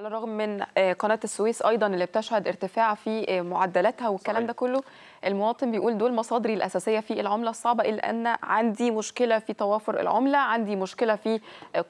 على الرغم من قناة السويس أيضا اللي بتشهد ارتفاع في معدلاتها والكلام ده كله، المواطن بيقول دول مصادري الأساسية في العملة الصعبة، إلا أن عندي مشكلة في توافر العملة، عندي مشكلة في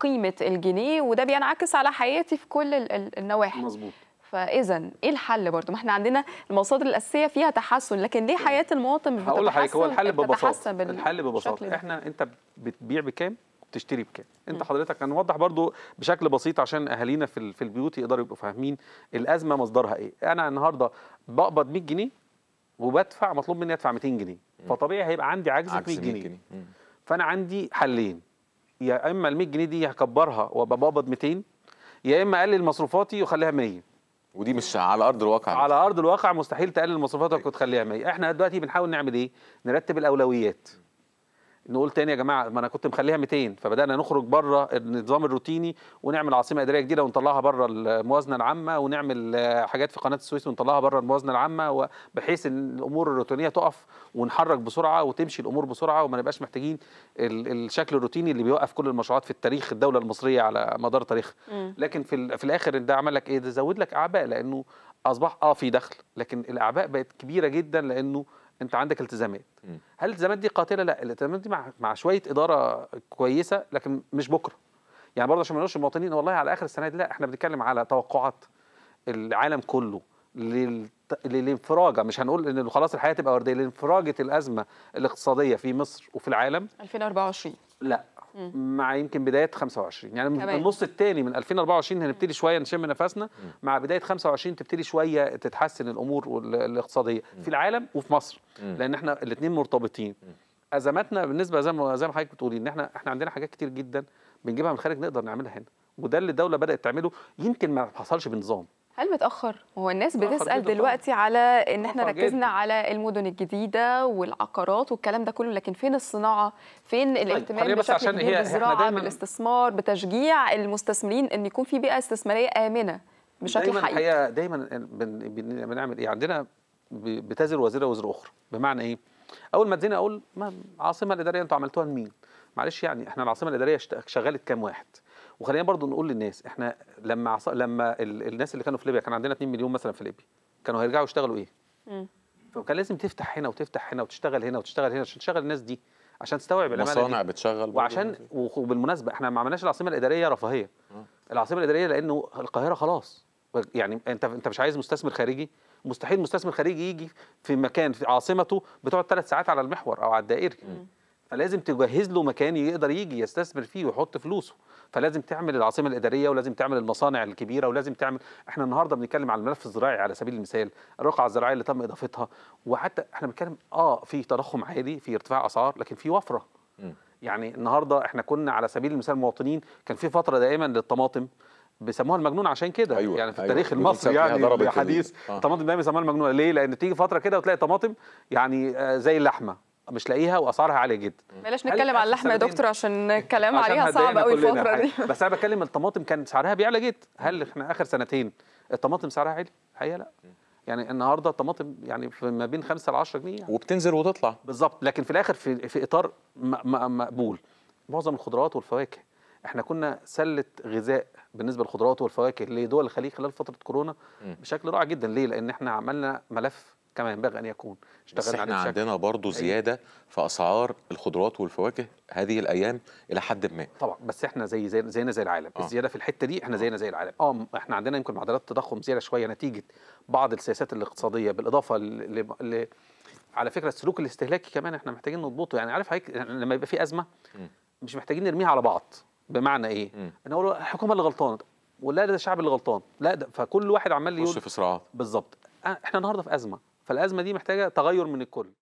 قيمة الجنيه، وده بينعكس على حياتي في كل النواحي. مظبوط. فاذا ايه الحل؟ برضه ما احنا عندنا المصادر الاساسيه فيها تحسن، لكن ليه حياه المواطن مش بتتحسن؟ هقول لحضرتك هو الحل ببساطه، الحل ببساطه احنا انت بتبيع بكام وبتشتري بكام. انت حضرتك هنوضح برضه بشكل بسيط عشان اهالينا في البيوت يقدروا يبقوا فاهمين الازمه مصدرها ايه. انا النهارده بقبض 100 جنيه وبدفع، مطلوب مني ادفع 200 جنيه، فطبيعي هيبقى عندي عجز في 100 جنيه. فانا عندي حلين، يا اما ال 100 جنيه دي هكبرها وابقى بقبض 200، يا اما اقلل مصروفاتي واخليها 100. ودي مش على ارض الواقع، على ارض الواقع مستحيل تقلل مصروفاتك وتخليها 100. احنا دلوقتي بنحاول نعمل ايه؟ نرتب الاولويات، نقول تاني يا جماعه ما انا كنت مخليها 200، فبدانا نخرج بره النظام الروتيني ونعمل عاصمه اداريه جديده ونطلعها بره الموازنه العامه، ونعمل حاجات في قناه السويس ونطلعها بره الموازنه العامه، بحيث ان الامور الروتينيه تقف ونحرك بسرعه وتمشي الامور بسرعه، وما نبقاش محتاجين الشكل الروتيني اللي بيوقف كل المشروعات في التاريخ الدوله المصريه على مدار تاريخها. لكن في الاخر ده عمل لك ايه؟ ده زود لك اعباء، لانه اصبح في دخل، لكن الاعباء بقت كبيره جدا لانه انت عندك التزامات. هل الالتزامات دي قاتله؟ لا، الالتزامات دي مع شويه اداره كويسه، لكن مش بكره. يعني برضه عشان ما نقولش المواطنين والله على اخر السنه دي، لا احنا بنتكلم على توقعات العالم كله للانفراجه، مش هنقول ان خلاص الحياه تبقى ورديه، لانفراجه الازمه الاقتصاديه في مصر وفي العالم 2024، لا مع يمكن بدايه 25، يعني كمان النص الثاني من 2024 هنبتدي شويه نشم نفسنا، مع بدايه 25 تبتدي شويه تتحسن الامور الاقتصاديه في العالم وفي مصر، لان احنا الاثنين مرتبطين. ازماتنا بالنسبه زي ما حضرتك بتقولي ان احنا عندنا حاجات كتير جدا بنجيبها من الخارج نقدر نعملها هنا، وده اللي الدوله بدات تعمله، يمكن ما حصلش بنظام. هل متأخر؟ هو الناس بتسأل دلوقتي على إن احنا ركزنا على المدن الجديدة والعقارات والكلام ده كله، لكن فين الصناعة؟ فين الاهتمام بشكل كبير بالزراعة، بالاستثمار، بتشجيع المستثمرين إن يكون في بيئة استثمارية آمنة بشكل حقيقي؟ دايما بنعمل إيه؟ عندنا بتزر وزيرة وزر أخرى، بمعنى إيه؟ أول ما تزين أقول العاصمة الإدارية أنتوا عملتوها لمين؟ معلش يعني احنا العاصمة الإدارية شغلت كام واحد؟ وخلينا برضو نقول للناس احنا لما الناس اللي كانوا في ليبيا، كان عندنا 2 مليون مثلا في ليبيا، كانوا هيرجعوا يشتغلوا ايه؟ فكان لازم تفتح هنا وتفتح هنا وتشتغل هنا وتشتغل هنا عشان تشغل الناس دي، عشان تستوعب العماله دي، مصانع بتشغل، وعشان وبالمناسبه احنا ما عملناش العاصمه الاداريه رفاهيه. العاصمه الاداريه لانه القاهره خلاص، يعني انت مش عايز مستثمر خارجي، مستحيل مستثمر خارجي يجي في مكان في عاصمته بتقعد 3 ساعات على المحور او على الدائري، فلازم تجهز له مكان يقدر يجي يستثمر فيه ويحط فلوسه، فلازم تعمل العاصمه الاداريه، ولازم تعمل المصانع الكبيره، ولازم تعمل. احنا النهارده بنتكلم على الملف الزراعي على سبيل المثال، الرقعه الزراعيه اللي تم اضافتها، وحتى احنا بنتكلم في تضخم عالي، في ارتفاع اسعار، لكن في وفره. يعني النهارده احنا كنا على سبيل المثال مواطنين، كان في فتره دائما للطماطم بيسموها المجنون عشان كده، أيوة يعني في التاريخ المصري يعني الحديث الطماطم دايما بيسموها المجنون، ليه؟ لان تيجي فتره كده وتلاقي طماطم يعني زي اللحمه مش لاقيها واسعارها عاليه جدا. بلاش نتكلم على اللحمه يا دكتور عشان الكلام عليها صعب قوي الفتره دي. بس انا بتكلم الطماطم كان سعرها بيعلى جدا، هل احنا اخر سنتين الطماطم سعرها عالي؟ الحقيقه لا. يعني النهارده الطماطم يعني في ما بين 5 ل 10 جنيه يعني. وبتنزل وتطلع. بالظبط، لكن في الاخر في اطار مقبول. معظم الخضروات والفواكه، احنا كنا سله غذاء بالنسبه للخضروات والفواكه لدول الخليج خلال فتره كورونا بشكل رائع جدا، ليه؟ لان احنا عملنا ملف كما ينبغي أن يكون. بس احنا عندنا برضو زيادة في أسعار الخضروات والفواكه هذه الأيام إلى حد ما. طبعا بس احنا زينا زي العالم، الزيادة في الحتة دي احنا زينا زي العالم. احنا عندنا يمكن معدلات تضخم زيادة شوية نتيجة بعض السياسات الاقتصادية، بالإضافة على فكرة السلوك الاستهلاكي كمان احنا محتاجين نضبطه. يعني عارف حضرتك لما يبقى في أزمة مش محتاجين نرميها على بعض، بمعنى إيه؟ أنا أقول الحكومة اللي غلطانة، ولا ده الشعب اللي غلطان، لا ده، فكل واحد عمال يقول في صراعات. بالظبط، احنا النهارده في أزمة، فالأزمة دي محتاجة تغير من الكل.